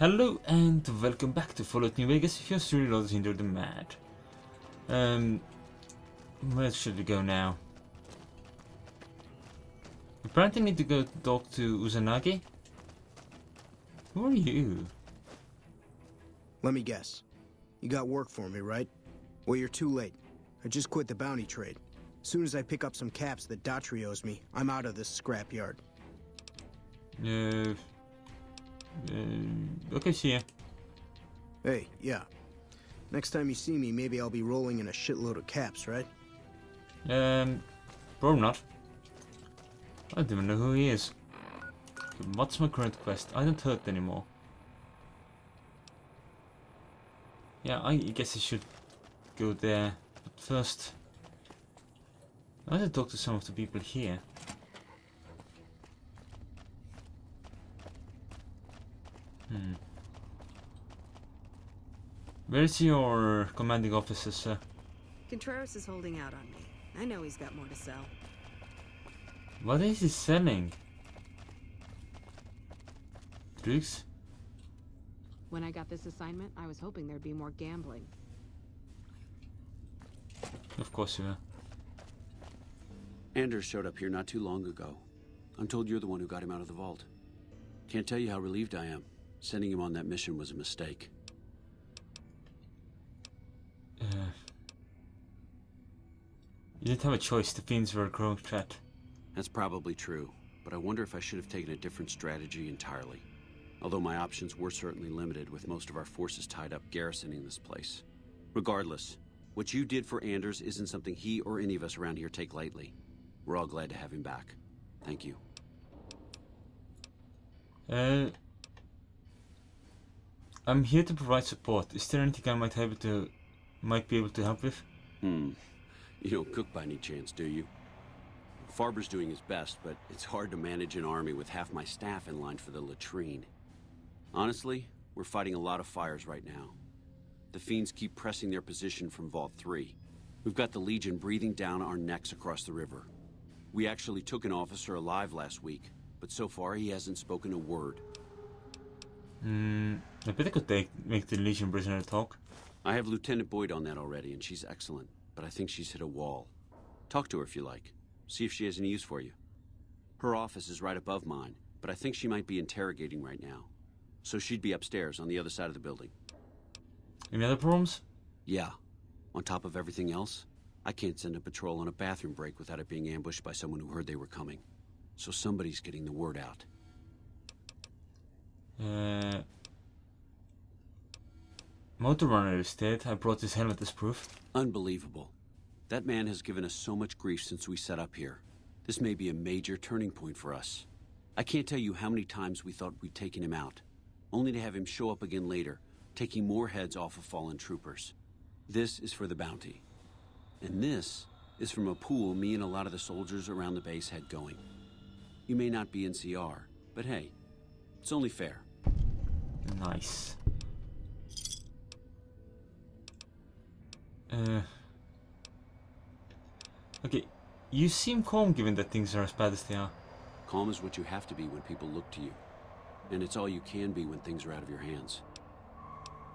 Hello and welcome back to Fallout New Vegas. If you're still loaded into the map, where should we go now? Apparently, I need to go talk to Uzanagi. Who are you? Let me guess. You got work for me, right? Well, you're too late. I just quit the bounty trade. As soon as I pick up some caps that Daughtry owes me, I'm out of this scrapyard. Okay, see ya. Hey, yeah. Next time you see me, maybe I'll be rolling in a shitload of caps, right? Probably not. I don't even know who he is. Okay, what's my current quest? I don't hurt anymore. Yeah, I guess I should go there. But first, I want to talk to some of the people here. Where is your commanding officer, sir? Contreras is holding out on me. I know he's got more to sell. What is he selling? Drugs? When I got this assignment, I was hoping there'd be more gambling. Of course you were. Anders showed up here not too long ago. I'm told you're the one who got him out of the vault. Can't tell you how relieved I am. Sending him on that mission was a mistake. You didn't have a choice. The fiends were a growing threat. That's probably true, but I wonder if I should have taken a different strategy entirely. Although my options were certainly limited, with most of our forces tied up garrisoning this place. Regardless, what you did for Anders isn't something he or any of us around here take lightly. We're all glad to have him back. Thank you. I'm here to provide support. Is there anything I might be able to help with? You don't cook by any chance, do you? Farber's doing his best, but it's hard to manage an army with half my staff in line for the latrine. Honestly, we're fighting a lot of fires right now. The fiends keep pressing their position from Vault 3. We've got the Legion breathing down our necks across the river. We actually took an officer alive last week, but so far he hasn't spoken a word. I bet I could make the Legion prisoner talk. I have Lieutenant Boyd on that already, and she's excellent, but I think she's hit a wall. Talk to her if you like. See if she has any use for you. Her office is right above mine, but I think she might be interrogating right now. So she'd be upstairs on the other side of the building. Any other problems? Yeah. On top of everything else, I can't send a patrol on a bathroom break without it being ambushed by someone who heard they were coming. So somebody's getting the word out. Motorrunner is dead. I brought his helmet as proof. Unbelievable. That man has given us so much grief since we set up here. This may be a major turning point for us. I can't tell you how many times we thought we'd taken him out, only to have him show up again later, taking more heads off of fallen troopers. This is for the bounty. And this is from a pool me and a lot of the soldiers around the base had going. You may not be NCR, but hey, it's only fair. Nice. Okay, you seem calm given that things are as bad as they are. Calm is what you have to be when people look to you. And it's all you can be when things are out of your hands.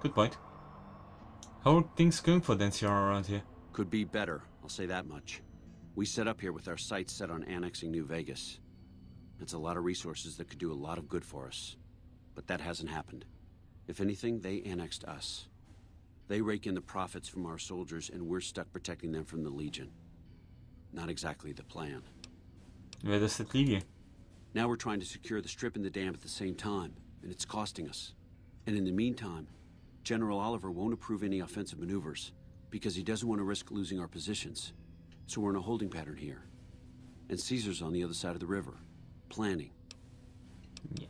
Good point. How are things going for Denzir around here? Could be better, I'll say that much. We set up here with our sights set on annexing New Vegas. It's a lot of resources that could do a lot of good for us. But that hasn't happened. If anything, they annexed us. They rake in the profits from our soldiers, and we're stuck protecting them from the Legion. Not exactly the plan. Where does that leave you? Now we're trying to secure the strip and the dam at the same time, and it's costing us. And in the meantime, General Oliver won't approve any offensive maneuvers, because he doesn't want to risk losing our positions. So we're in a holding pattern here. And Caesar's on the other side of the river, planning. Yeah.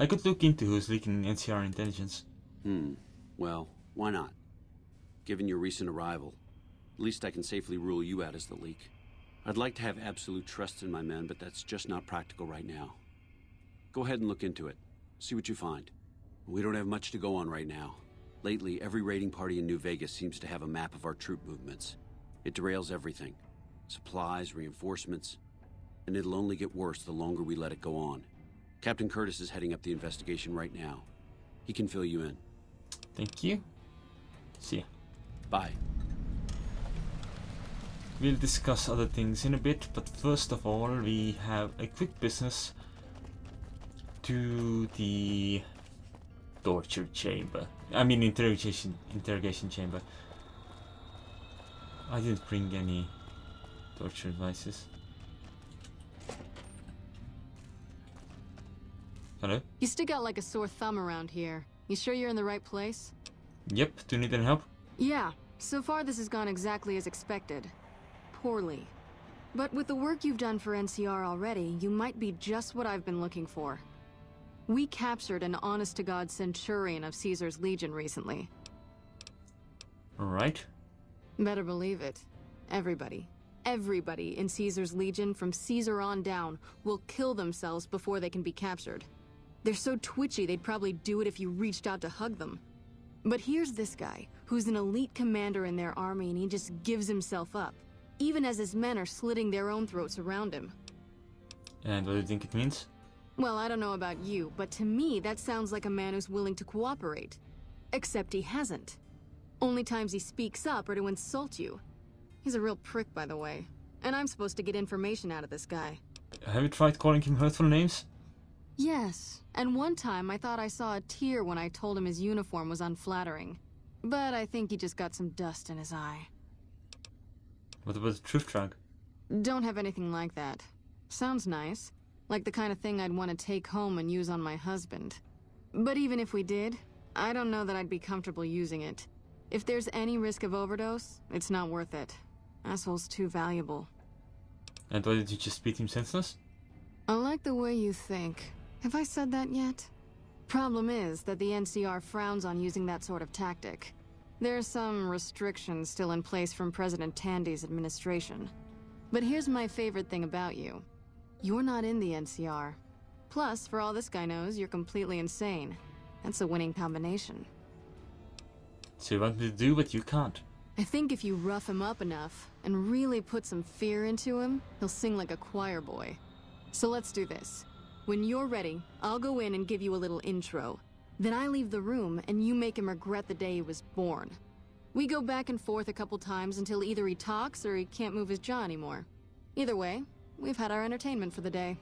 I could look into who's leaking NCR intelligence. Well, why not? Given your recent arrival, at least I can safely rule you out as the leak. I'd like to have absolute trust in my men, but that's just not practical right now. Go ahead and look into it. See what you find. We don't have much to go on right now. Lately, every raiding party in New Vegas seems to have a map of our troop movements. It derails everything. Supplies, reinforcements. And it'll only get worse the longer we let it go on. Captain Curtis is heading up the investigation right now. He can fill you in. Thank you. See ya. Bye. We'll discuss other things in a bit, but first of all, we have a quick business to the torture chamber. I mean, interrogation chamber. I didn't bring any torture devices. Hello? You stick out like a sore thumb around here. You sure you're in the right place? Yep. Do you need any help? Yeah. So far this has gone exactly as expected. Poorly. But with the work you've done for NCR already, you might be just what I've been looking for. We captured an honest-to-God centurion of Caesar's Legion recently. Alright. Better believe it. Everybody. Everybody in Caesar's Legion from Caesar on down will kill themselves before they can be captured. They're so twitchy they'd probably do it if you reached out to hug them. But here's this guy, who's an elite commander in their army, and he just gives himself up, even as his men are slitting their own throats around him. And what do you think it means? Well, I don't know about you, but to me that sounds like a man who's willing to cooperate. Except he hasn't. Only times he speaks up are to insult you. He's a real prick, by the way. And I'm supposed to get information out of this guy. Have you tried calling him hurtful names? Yes, and one time I thought I saw a tear when I told him his uniform was unflattering. But I think he just got some dust in his eye. What about the truth trunk? Don't have anything like that. Sounds nice. Like the kind of thing I'd want to take home and use on my husband. But even if we did, I don't know that I'd be comfortable using it. If there's any risk of overdose, it's not worth it. Asshole's too valuable. And why did you just beat him senseless? I like the way you think. Have I said that yet? Problem is that the NCR frowns on using that sort of tactic. There are some restrictions still in place from President Tandy's administration. But here's my favorite thing about you. You're not in the NCR. Plus, for all this guy knows, you're completely insane. That's a winning combination. So you want me to do what you can't? I think if you rough him up enough, and really put some fear into him, he'll sing like a choir boy. So let's do this. When you're ready, I'll go in and give you a little intro. Then I leave the room, and you make him regret the day he was born. We go back and forth a couple times until either he talks or he can't move his jaw anymore. Either way, we've had our entertainment for the day.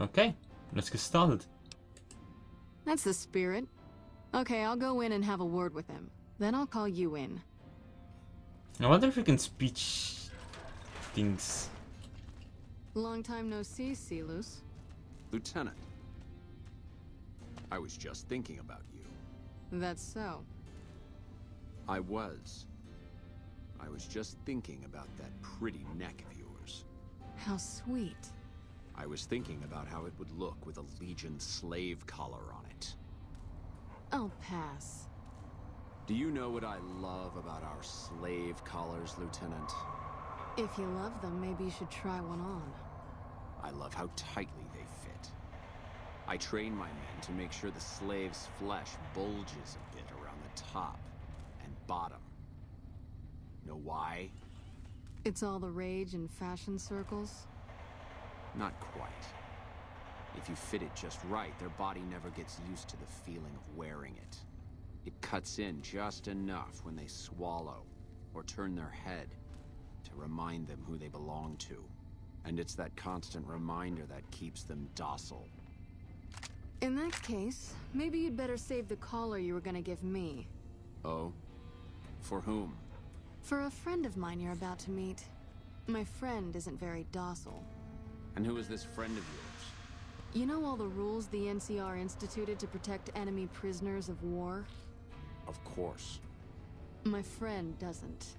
Okay, let's get started. That's the spirit. Okay, I'll go in and have a word with him. Then I'll call you in. I wonder if we can speech things. Long time no see, Silus. Lieutenant, I was just thinking about you. That's so. I was just thinking about that pretty neck of yours. How sweet. I was thinking about how it would look with a Legion slave collar on it. I'll pass. Do you know what I love about our slave collars, Lieutenant? If you love them, maybe you should try one on. I love how tightly they fit. I train my men to make sure the slave's flesh bulges a bit around the top and bottom. Know why? It's all the rage in fashion circles? Not quite. If you fit it just right, their body never gets used to the feeling of wearing it. It cuts in just enough when they swallow or turn their head to remind them who they belong to. And it's that constant reminder that keeps them docile. In that case, maybe you'd better save the collar you were gonna give me. Oh? For whom? For a friend of mine you're about to meet. My friend isn't very docile. And who is this friend of yours? You know all the rules the NCR instituted to protect enemy prisoners of war? Of course. My friend doesn't.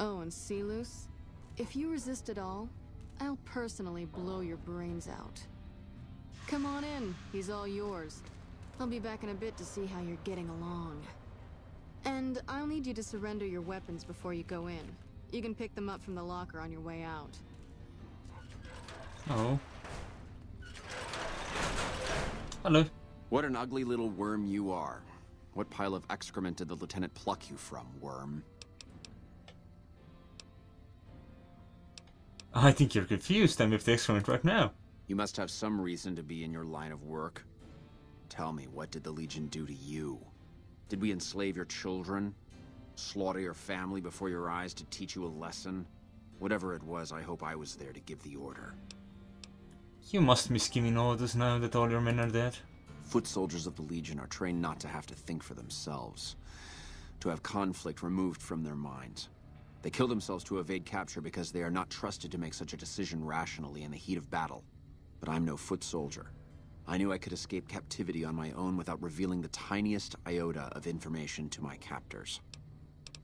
Oh, and Silus, if you resist at all, I'll personally blow your brains out. Come on in, he's all yours. I'll be back in a bit to see how you're getting along. And I'll need you to surrender your weapons before you go in. You can pick them up from the locker on your way out. Oh. Hello. What an ugly little worm you are. What pile of excrement did the lieutenant pluck you from, worm? I think you're confused. I'm with the excellent right now. You must have some reason to be in your line of work. Tell me, what did the Legion do to you? Did we enslave your children? Slaughter your family before your eyes to teach you a lesson? Whatever it was, I hope I was there to give the order. You must be skimming all this now that all your men are dead. Foot soldiers of the Legion are trained not to have to think for themselves, to have conflict removed from their minds. They kill themselves to evade capture because they are not trusted to make such a decision rationally in the heat of battle. But I'm no foot soldier. I knew I could escape captivity on my own without revealing the tiniest iota of information to my captors.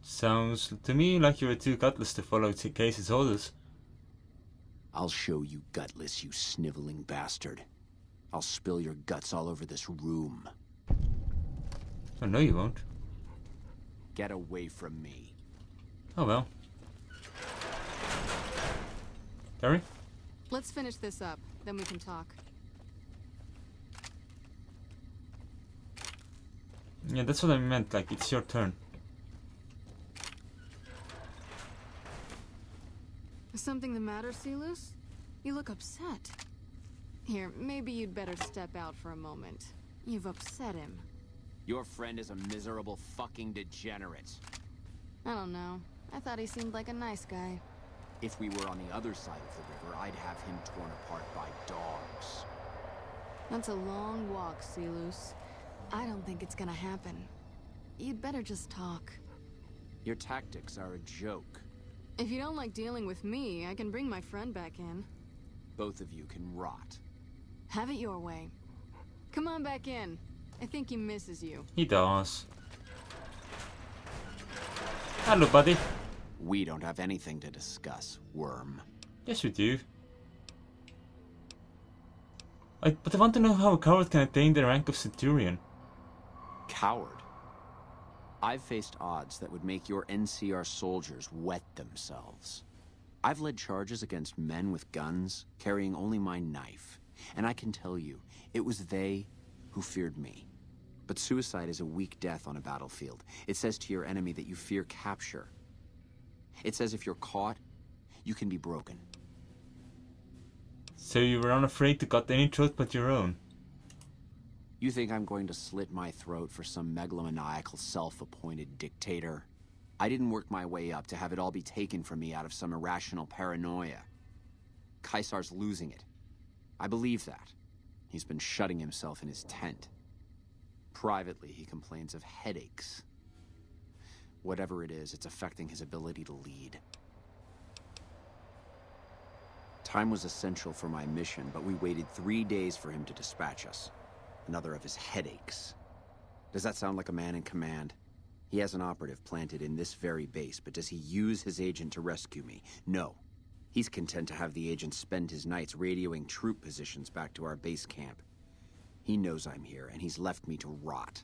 Sounds to me like you were too gutless to follow Caesar's orders. I'll show you gutless, you sniveling bastard. I'll spill your guts all over this room. Oh, no you won't. Get away from me. Oh well. Terry? Let's finish this up, then we can talk. Yeah, that's what I meant, like, it's your turn. Is something the matter, Silus? You look upset. Here, maybe you'd better step out for a moment. You've upset him. Your friend is a miserable fucking degenerate. I don't know. I thought he seemed like a nice guy. If we were on the other side of the river, I'd have him torn apart by dogs. That's a long walk, Silus. I don't think it's gonna happen. You'd better just talk. Your tactics are a joke. If you don't like dealing with me, I can bring my friend back in. Both of you can rot. Have it your way. Come on back in. I think he misses you. He does. Hello, buddy. We don't have anything to discuss, worm. Yes, we do. But I want to know how a coward can attain the rank of Centurion. Coward? I've faced odds that would make your NCR soldiers wet themselves. I've led charges against men with guns, carrying only my knife. And I can tell you, it was they who feared me. But suicide is a weak death on a battlefield. It says to your enemy that you fear capture. It says if you're caught, you can be broken. So you were unafraid to cut any throat but your own? You think I'm going to slit my throat for some megalomaniacal self-appointed dictator? I didn't work my way up to have it all be taken from me out of some irrational paranoia. Caesar's losing it. I believe that. He's been shutting himself in his tent. Privately, he complains of headaches. Whatever it is, it's affecting his ability to lead. Time was essential for my mission, but we waited 3 days for him to dispatch us. Another of his headaches. Does that sound like a man in command? He has an operative planted in this very base, but does he use his agent to rescue me? No. He's content to have the agent spend his nights radioing troop positions back to our base camp. He knows I'm here, and he's left me to rot.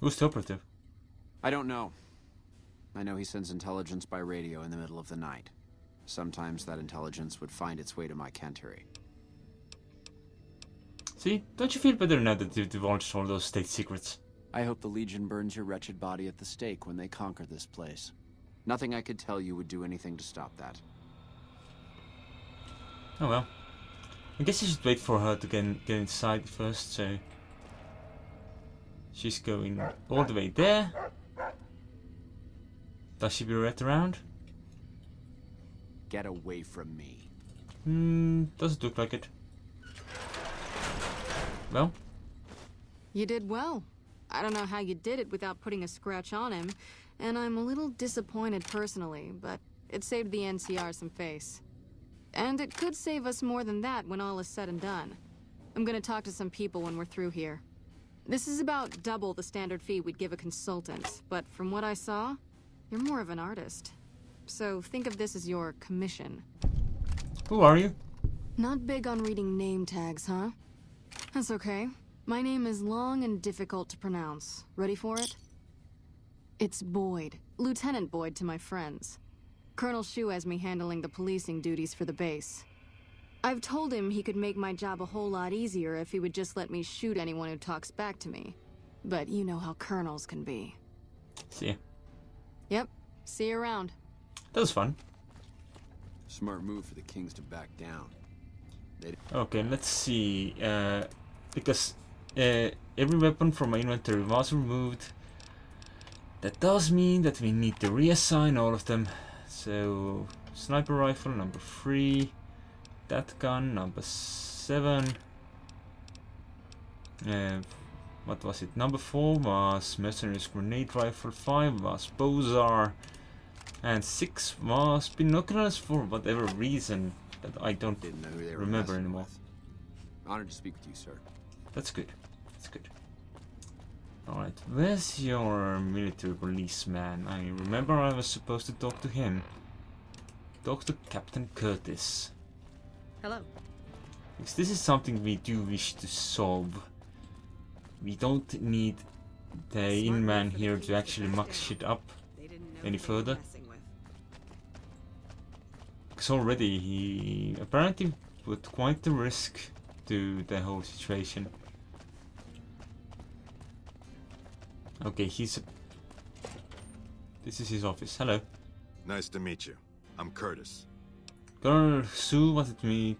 Who's the operative? I don't know. I know he sends intelligence by radio in the middle of the night. Sometimes that intelligence would find its way to my cantery. See, don't you feel better now that you've divulged all those state secrets? I hope the Legion burns your wretched body at the stake when they conquer this place. Nothing I could tell you would do anything to stop that. Oh well. I guess you should wait for her to get inside first, so... She's going all the way there. Does she be right around? Get away from me. Doesn't look like it. Well? You did well. I don't know how you did it without putting a scratch on him, and I'm a little disappointed personally, but it saved the NCR some face. And it could save us more than that when all is said and done. I'm gonna talk to some people when we're through here. This is about double the standard fee we'd give a consultant, but from what I saw, you're more of an artist. So think of this as your commission. Who are you? Not big on reading name tags, huh? That's okay. My name is long and difficult to pronounce. Ready for it? It's Boyd. Lieutenant Boyd to my friends. Colonel Hsu has me handling the policing duties for the base. I've told him he could make my job a whole lot easier if he would just let me shoot anyone who talks back to me. But you know how colonels can be. See ya. Yep. See you around. That was fun. Smart move for the kings to back down. Okay, let's see. because every weapon from my inventory was removed. That does mean that we need to reassign all of them. So sniper rifle number 3, that gun number 7, what was it, number 4 was mercenary's grenade rifle, 5 was Bozar, and 6 was binoculars for whatever reason that I don't remember anymore. Honored to speak with you, sir. That's good. That's good. Alright, where's your military policeman? I remember I was supposed to talk to him. Talk to Captain Curtis. Hello. Because this is something we do wish to solve. We don't need the in-man here to actually muck shit up any further. Because already he apparently put quite the risk to the whole situation. Okay, he's... This is his office. Hello. Nice to meet you. I'm Curtis. Colonel Hsu wanted me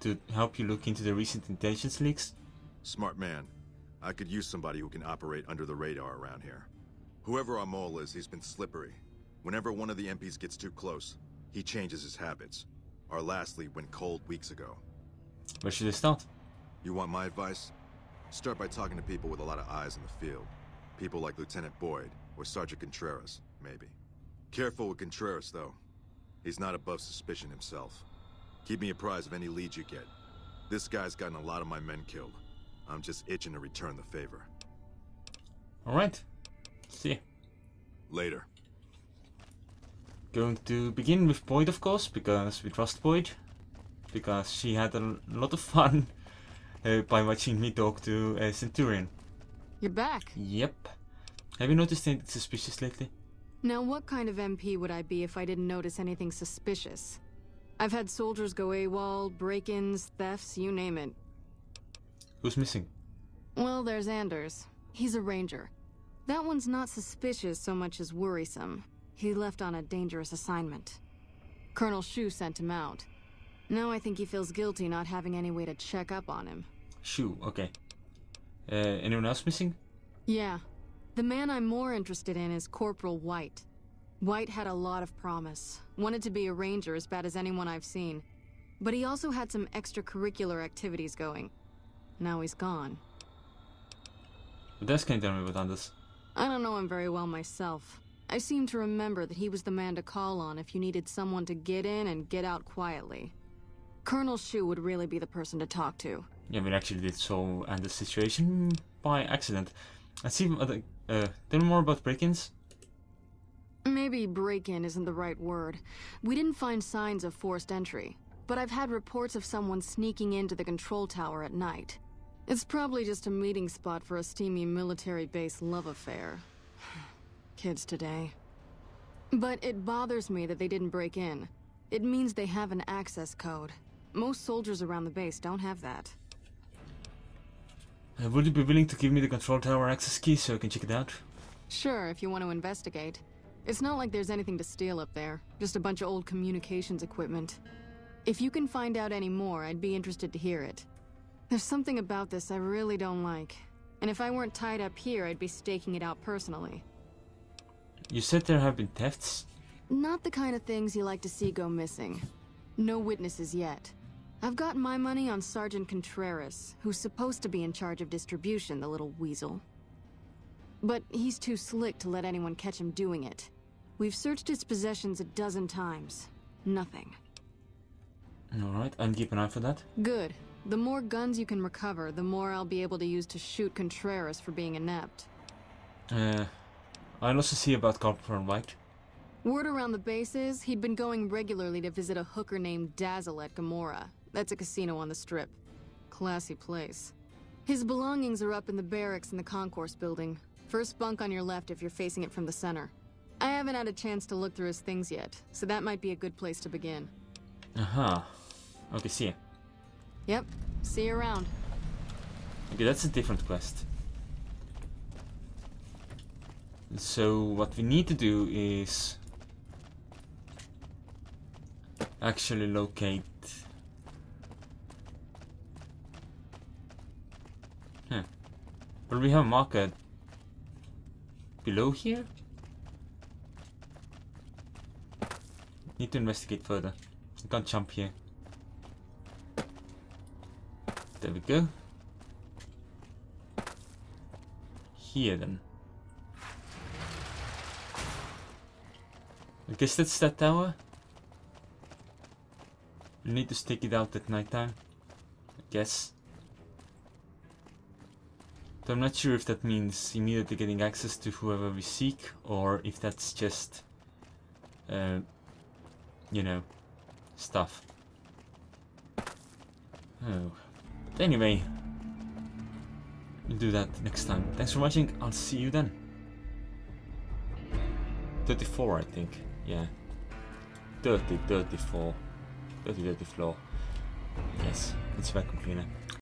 to help you look into the recent intelligence leaks. Smart man. I could use somebody who can operate under the radar around here. Whoever our mole is, he's been slippery. Whenever one of the MPs gets too close, he changes his habits. Our last lead went cold weeks ago. Where should I start? You want my advice? Start by talking to people with a lot of eyes in the field. People like Lieutenant Boyd, or Sergeant Contreras, maybe. Careful with Contreras, though. He's not above suspicion himself. Keep me apprised of any leads you get. This guy's gotten a lot of my men killed. I'm just itching to return the favor. Alright. See ya. Later. Going to begin with Boyd, of course, because we trust Boyd. Because she had a lot of fun by watching me talk to a Centurion. You're back. Yep. Have you noticed anything suspicious lately? Now, what kind of MP would I be if I didn't notice anything suspicious? I've had soldiers go AWOL, break-ins, thefts, you name it. Who's missing? Well, there's Anders. He's a ranger. That one's not suspicious so much as worrisome. He left on a dangerous assignment. Colonel Hsu sent him out. Now I think he feels guilty not having any way to check up on him. Hsu, okay. Anyone else missing? Yeah. The man I'm more interested in is Corporal White. White had a lot of promise. Wanted to be a ranger as bad as anyone I've seen. But he also had some extracurricular activities going. Now he's gone. What else can you tell me about Anders? I don't know him very well myself. I seem to remember that he was the man to call on if you needed someone to get in and get out quietly. Colonel Hsu would really be the person to talk to. Yeah, we actually did solve Anders' situation by accident. Let's see, tell me more about break-ins. Maybe break-in isn't the right word. We didn't find signs of forced entry, but I've had reports of someone sneaking into the control tower at night. It's probably just a meeting spot for a steamy military base love affair. Kids today. But it bothers me that they didn't break in. It means they have an access code. Most soldiers around the base don't have that. Would you be willing to give me the control tower access key so I can check it out? Sure, if you want to investigate. It's not like there's anything to steal up there, just a bunch of old communications equipment. If you can find out any more, I'd be interested to hear it. There's something about this I really don't like, and if I weren't tied up here, I'd be staking it out personally. You said there have been thefts? Not the kind of things you like to see go missing. No witnesses yet. I've got my money on Sergeant Contreras, who's supposed to be in charge of distribution, the little weasel. But he's too slick to let anyone catch him doing it. We've searched his possessions a dozen times. Nothing. Alright, I'll keep an eye for that. Good. The more guns you can recover, the more I'll be able to use to shoot Contreras for being inept. I'll also see about Corporal White. Word around the base is he'd been going regularly to visit a hooker named Dazzle at Gamora. That's a casino on the Strip. Classy place. His belongings are up in the barracks in the concourse building. First bunk on your left if you're facing it from the center. I haven't had a chance to look through his things yet, so that might be a good place to begin. Aha. Uh-huh. Okay, see ya. Yep, see you around. Okay, that's a different quest. So, what we need to do is actually locate But we have a market below here? Need to investigate further. I can't jump here. There we go. Here then. I guess that's that tower. We need to stick it out at night time, I guess. So I'm not sure if that means immediately getting access to whoever we seek, or if that's just, you know, stuff. Oh. But anyway, we'll do that next time. Thanks for watching, I'll see you then. 34, I think, yeah. 30, 34. 30, 34. Yes, it's vacuum cleaner.